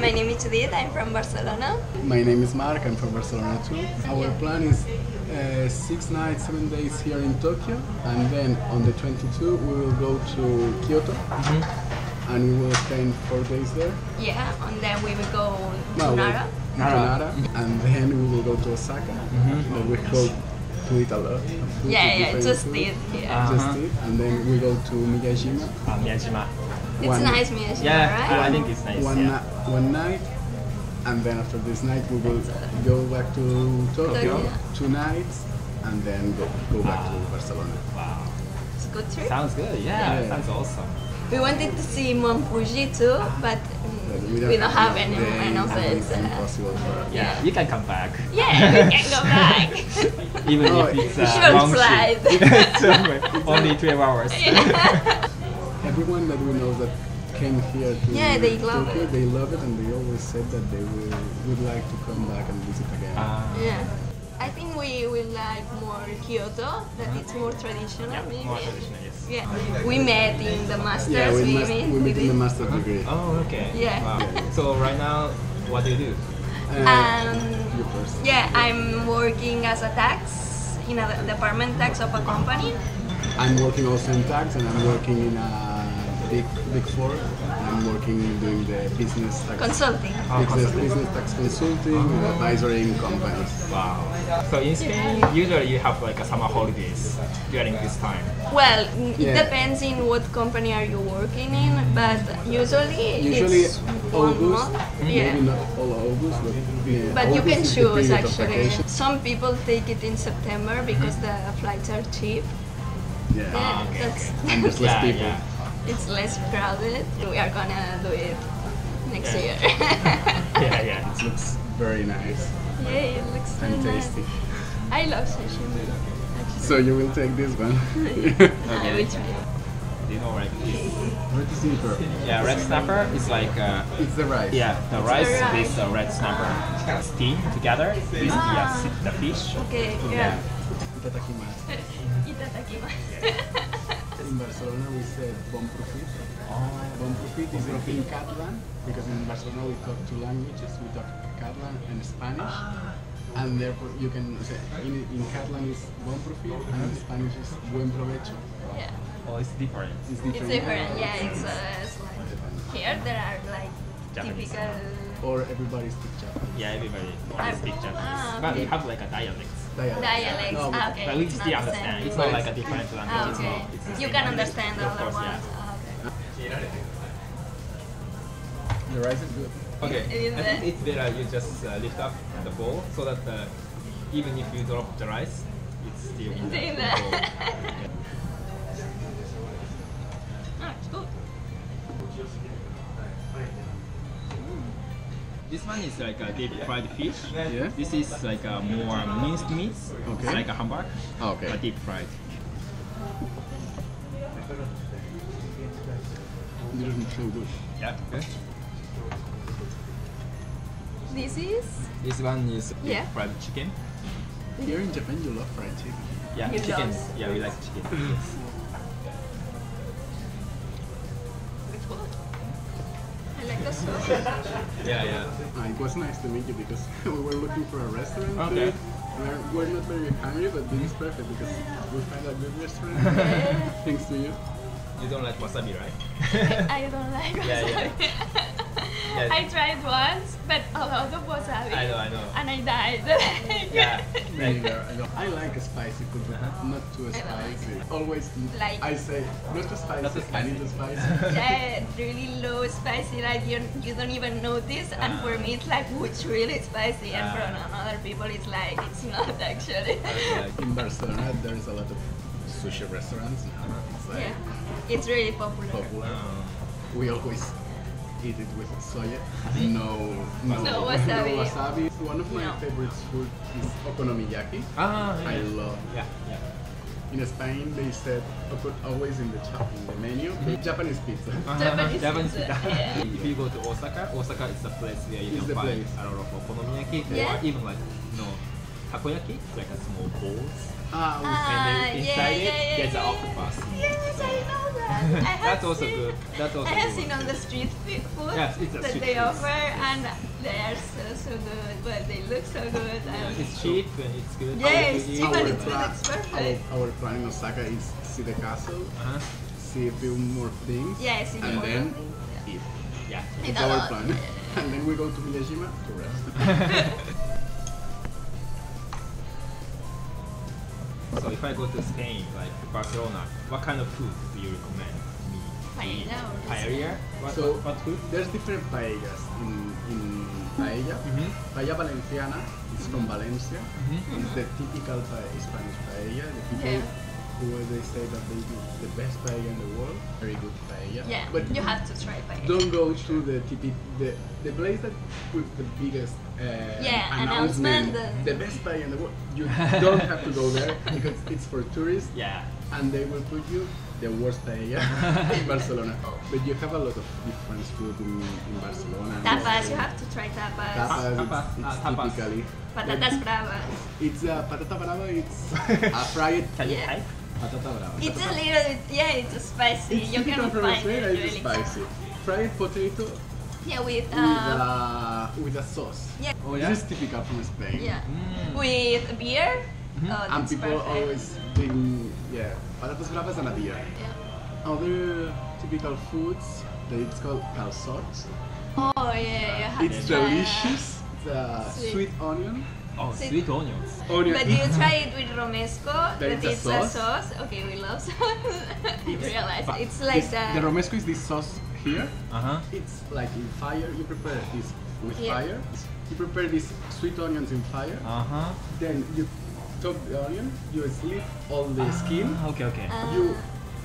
My name is Judith, I'm from Barcelona. My name is Mark, I'm from Barcelona too. Our plan is 6 nights, 7 days here in Tokyo, and then on the 22 we will go to Kyoto. And we will spend 4 days there. Yeah, and then we will go to Nara. And then we will go to Osaka. We go to eat a lot. Just eat. And then we go to Miyajima. It's nice, Miyajima, right? I think it's nice. One night, and then after this night we will go back to Tokyo. 2 nights, and then go back to Barcelona. Wow. It's a good trip. Sounds good, yeah. Sounds awesome. We wanted to see Mount Fuji too, but we don't have any, it's impossible for us. Yeah, you can come back. Yeah, we can go back. Even if it's a long flight. Only 12 hours. Yeah. Everyone that we know that came here to Tokyo, they love it, and they always said that they would like to come back and visit again. I think we will like more Kyoto, that it's more traditional, maybe. More traditional, yes. Yeah. We met in the master's in the master's degree. Oh, okay. Yeah. Wow. So right now, what do you do? I'm working as a tax, in a department tax of a company. I'm working also in tax, and I'm working in a big four. I'm working doing the business tax consulting. Business tax consulting and advisory in companies. Wow. So in Spain, usually you have like a summer holidays during this time. Well, it depends in what company are you working in, but usually it's August. Maybe not all August, but August you can choose actually. Some people take it in September because the flights are cheap. Yeah. And there's less people. Yeah. It's less crowded. We are gonna do it next year. It looks very nice. Yeah, it looks very tasty. I love sashimi. Actually. So you will take this one. I will try it. Do you know red snapper? Yeah, red snapper is like it's the rice. Yeah, the rice with red snapper. Steam together with the fish. Okay. Yeah. Itadakimasu. In Barcelona we said Bon Profit. Bon Profit is in Catalan, because in Barcelona we talk 2 languages, we talk Catalan and Spanish, and therefore you can say in Catalan is Bon Profit and in Spanish is Buen Provecho. Yeah. Oh, it's different. It's like here there are like Japanese. Typical... Or everybody speaks Japanese. Yeah, everybody speaks Japanese. But we have like a dialect. Dialects. No, but we still understand. It's not like a different language. It's you can understand the other ones. The rice is good. Okay, I think it's better you just lift up the bowl so that even if you drop the rice, it's still good. It's good. This one is like a deep fried fish. Yeah. This is like a more minced meat. Okay. It's like a hamburg. Okay. But deep fried. It doesn't feel good. Yeah. Okay. This one is deep fried chicken. Here in Japan, you love fried chicken. Yeah, chicken. Yeah, we like chicken. Yes. It was nice to meet you because we were looking for a restaurant to eat. We're not very hungry, but this is perfect because we find a good restaurant. Thanks to you. You don't like wasabi, right? I don't like wasabi. I tried once, but a lot of wasabi. I know. And I died. I like spicy food, but not too spicy. Always, like, I say, not too spicy, I need too spicy. Yeah, really low spicy, like you don't even notice. And for me, it's like, it's really spicy. And for other people, it's like, it's not actually. In Barcelona, there's a lot of sushi restaurants. It's really popular. We always eat it with soya. No wasabi. No wasabi. One of my favorite food is okonomiyaki. I love it. In Spain, they said always in the menu. Japanese pizza. Japanese pizza. If you go to Osaka is the place where you can find a lot of okonomiyaki, or even like Takoyaki, like a small balls. and then inside there's an octopus. Yes, I know that. That's also good. That's also good. I have seen on the street food that they offer, and they are so good, but they look so good. And it's cheap and it's good. Yeah, it's cheap and it's good. It's perfect. Our plan in Osaka is see the castle, see a few more things, and then eat. Yeah, it's our plan. And then we go to Miyajima to rest. So if I go to Spain, like Barcelona, what kind of food do you recommend me to eat? Paella? What food? There's different paellas in paella. Paella valenciana is from Valencia. It's the typical Spanish paella. The people who they say that they do the best paella in the world. Very good paella. Yeah, but you have to try paella. Don't go to the the place that with the biggest announcement, the best paella in the world. You don't have to go there because it's for tourists. Yeah, and they will put you the worst paella in Barcelona. But you have a lot of different food in Barcelona. Tapas, you have to try tapas. Tapas, typically. Patatas bravas. It's patata brava. It's a fried type. Patata brava. It's a little bit, it's spicy. It's you can find it really spicy. Fried potato. Yeah, with a sauce. Yeah. Oh, yeah? This is typical from Spain. Yeah. With beer. And people always drink patatas bravas and a beer. Yeah. Other typical foods that it's called calçots. Oh yeah. It's delicious. The sweet onion. Oh, sweet onions. But you try it with romesco, but it's a sauce. Okay, we love sauce. It's like that. The romesco is this sauce here. It's like in fire. You prepare this with fire. You prepare these sweet onions in fire. Then you top the onion. You slip all the skin. You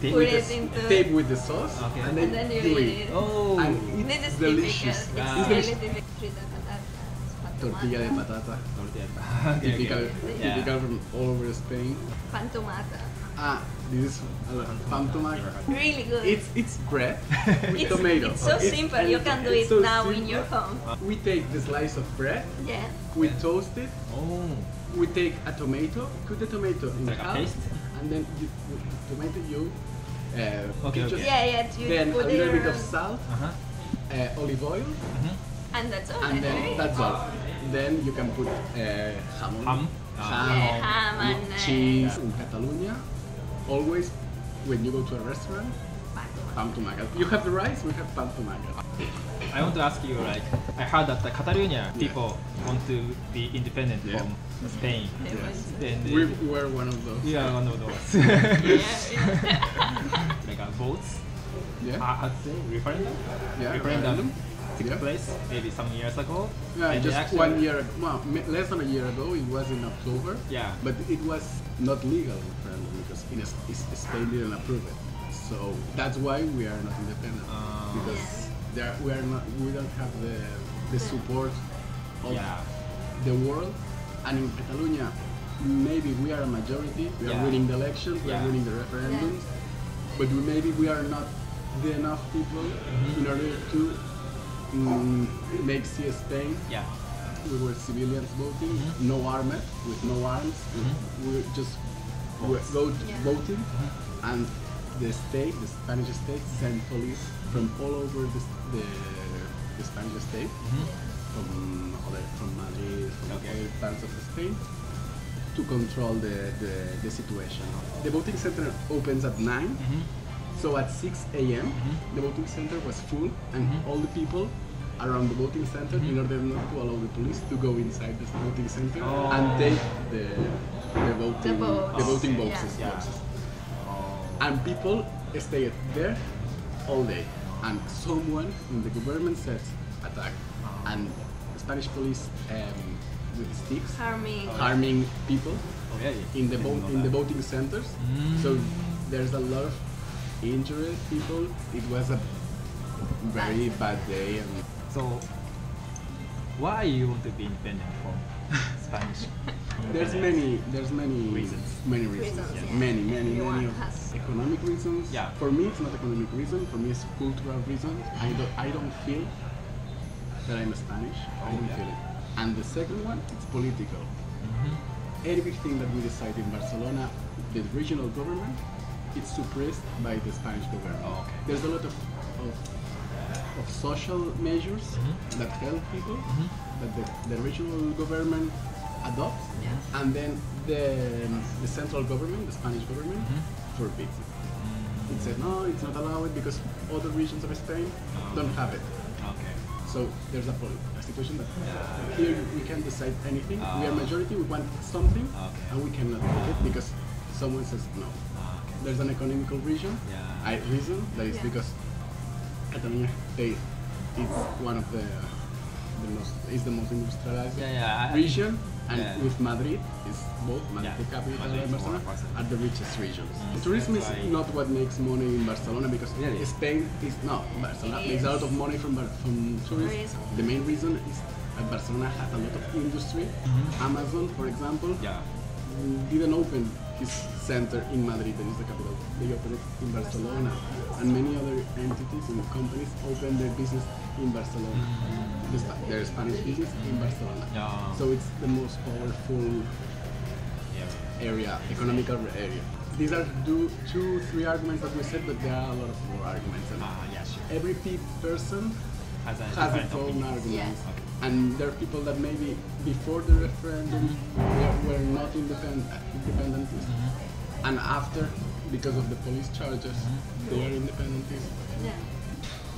tape with the sauce, and then you eat it. Oh, and it's delicious. Tortilla de patata. Typical from all over Spain. Pa amb tomàquet. This is pa amb tomàquet. Really good. It's bread with tomatoes. It's so simple, you can do it now in your home. We take the slice of bread, we toast it, we take a tomato, cut the tomato in half, and then with the tomato you then a little bit of salt, olive oil, and that's all. And then that's all. Then you can put ham and cheese. In Catalonia, always when you go to a restaurant, pa amb tomàquet. You have the rice, we have pa amb tomàquet. I want to ask you, like, I heard that the Catalonia people want to be independent from Spain. We were one of those. Yeah, one of those. Like votes. I'd say referendum. Referendum took place maybe some years ago. Yeah, just 1 year ago. Well, less than a year ago. It was in October. Yeah. But it was not legal referendum because Spain didn't approve it. So that's why we are not independent because. We don't have the support of the world, and in Catalonia, maybe we are a majority. We are winning the elections, we are winning the referendums, but maybe we are not the enough people in order to make Spain. Yeah. We were civilians voting, no armed, with no arms. We just voting, and the Spanish state, sent police from all over the Spanish state, from Madrid, from other parts of Spain, to control the situation. The voting center opens at 9, so at 6 a.m. The voting center was full, and all the people around the voting center in order not to allow the police to go inside the voting center and take the voting boxes. And people stayed there all day, and someone in the government said attack, and Spanish police with sticks harming people in the voting centers. So there's a lot of injured people. It was a very bad day. And so why you want to be independent from Spanish? There's many reasons. Many of economic reasons. Yeah. For me, it's not economic reason. For me, it's cultural reasons. I don't feel that I'm Spanish. I don't feel it. And the second one, it's political. everything that we decide in Barcelona, the regional government, it's suppressed by the Spanish government. Oh, okay. There's a lot of social measures mm-hmm. that help people, mm-hmm. that the regional government adopts, yeah. and then the central government, the Spanish government, mm-hmm. forbids it. Mm-hmm. It said, no, it's not allowed because other regions of Spain don't have it. Okay. So there's a situation that here we can't decide anything. We are majority, we want something, okay. and we cannot get it because someone says no. Okay. There's an economical reason, that is because Catalonia, it's one of the most, it's the most industrialized region, and with Madrid, it's both Madrid, the capital, and Barcelona are the richest regions. The tourism is not what makes money in Barcelona because Spain is not. Barcelona makes a lot of money from tourism. The main reason is that Barcelona has a lot of industry. Mm-hmm. Amazon, for example, didn't open his center in Madrid, that is the capital. They opened it in Barcelona, and many other entities and companies open their business in Barcelona. Mm-hmm. Their Spanish business in Barcelona. Yeah. So it's the most powerful area, economical area. These are two, three arguments that we said, but there are a lot of more arguments. And every person has its own arguments. Yeah. Okay. And there are people that maybe before the referendum were not independentists, mm-hmm. and after, because of the police charges, mm-hmm. they are independentists. Yeah.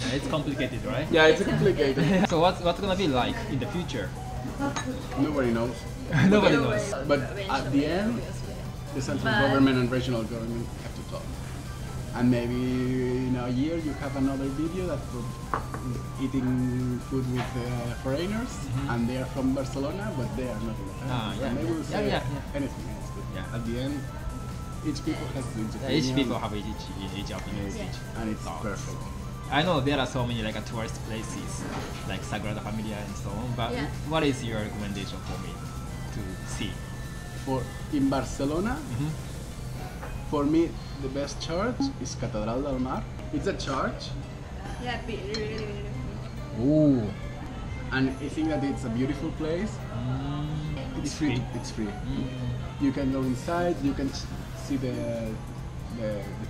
Yeah, it's complicated, right? Yeah, it's complicated. So what's gonna be like in the future? Nobody knows. Nobody knows. But at the end, the central government and regional government have to talk. And maybe in a year you have another video that eating food with foreigners, mm-hmm. and they are from Barcelona, but they are not in the country. And they will say anything else. But at the end, each people has each opinion. Each people have each opinion, and it's perfect. I know there are so many like tourist places, like Sagrada Familia and so on. But what is your recommendation for me to see? For in Barcelona, mm-hmm. for me, the best church is Catedral del Mar. It's a church. Yeah, really. Ooh. And I think that it's a beautiful place. It's free. It's free. Mm. You can go inside. You can see the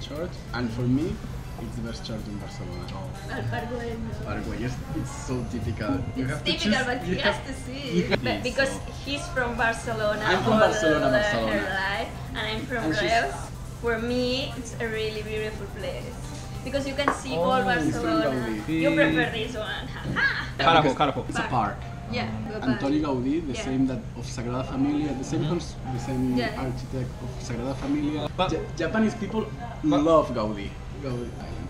church. And for me, it's the best church in Barcelona. Park Güell. It's so difficult. You have to choose, but he has to see it. Because he's from Barcelona. I'm from Barcelona. Her life, and I'm from Reus. For me, it's a really beautiful place. Because you can see all Barcelona. You prefer this one. Carapó. It's a park. Yeah. Antoni Gaudí, the same that of Sagrada Familia, the same architect of Sagrada Familia. But Japanese people love Gaudí.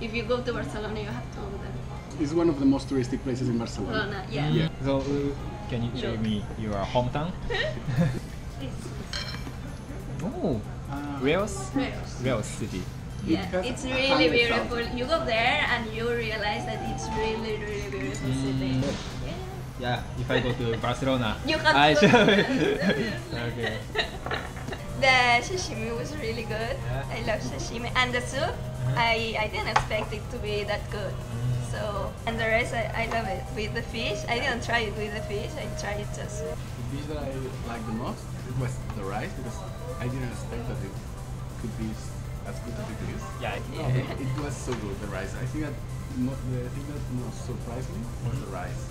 If you go to Barcelona, you have to go there. It's one of the most touristic places in Barcelona. So, can you show me your hometown? Oh, Reus City. It's really beautiful. You go there and you realize that it's really beautiful city. Yeah, if I go to Barcelona, I should. The sashimi was really good. I love sashimi, and the soup. I didn't expect it to be that good. So, and the rest I love it. With the fish, I didn't try it with the fish. I tried it just. The dish that I liked the most was the rice because I didn't expect that it could be as good as it is. It was so good, the rice. I think that the thing that most surprised me was the rice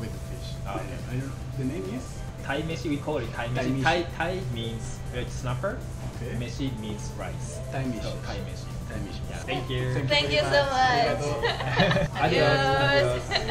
with the fish. I don't know. The name is tai meshi. We call it tai meshi. Tai means snapper. Okay. Meshi means rice. Tai meshi. So, tai meshi. Thank you. Thank you so much. Adios.